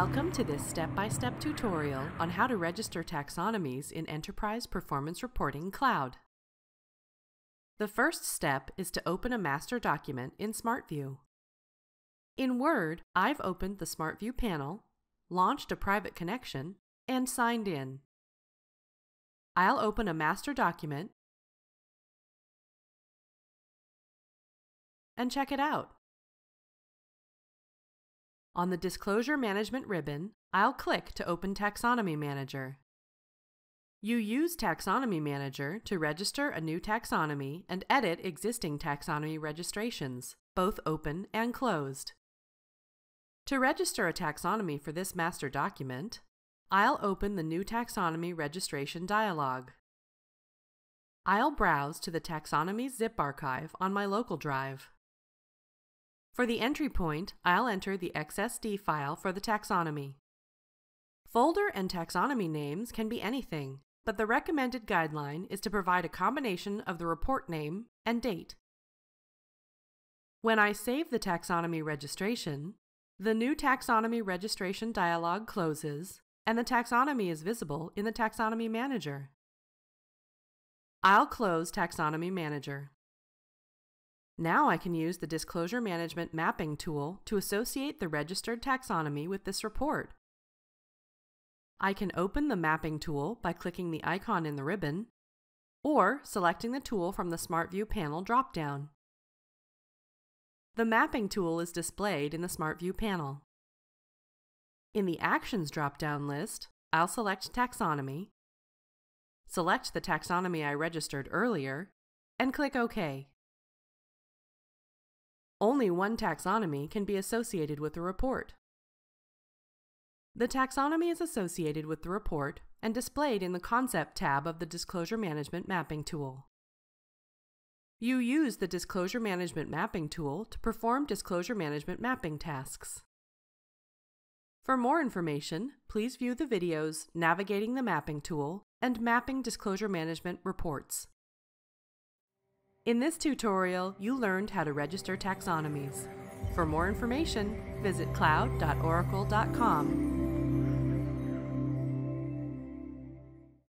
Welcome to this step-by-step tutorial on how to register taxonomies in Enterprise Performance Reporting Cloud. The first step is to open a master document in SmartView. In Word, I've opened the SmartView panel, launched a private connection, and signed in. I'll open a master document and check it out. On the Disclosure Management ribbon, I'll click to open Taxonomy Manager. You use Taxonomy Manager to register a new taxonomy and edit existing taxonomy registrations, both open and closed. To register a taxonomy for this master document, I'll open the New Taxonomy Registration dialog. I'll browse to the Taxonomy zip archive on my local drive. For the entry point, I'll enter the XSD file for the taxonomy. Folder and taxonomy names can be anything, but the recommended guideline is to provide a combination of the report name and date. When I save the taxonomy registration, the New Taxonomy Registration dialog closes, and the taxonomy is visible in the Taxonomy Manager. I'll close Taxonomy Manager. Now I can use the Disclosure Management Mapping Tool to associate the registered taxonomy with this report. I can open the Mapping Tool by clicking the icon in the ribbon, or selecting the tool from the SmartView panel dropdown. The Mapping Tool is displayed in the SmartView panel. In the Actions dropdown list, I'll select Taxonomy, select the taxonomy I registered earlier, and click OK. Only one taxonomy can be associated with the report. The taxonomy is associated with the report and displayed in the Concept tab of the Disclosure Management Mapping Tool. You use the Disclosure Management Mapping Tool to perform disclosure management mapping tasks. For more information, please view the videos Navigating the Mapping Tool and Mapping Disclosure Management Reports. In this tutorial, you learned how to register taxonomies. For more information, visit cloud.oracle.com.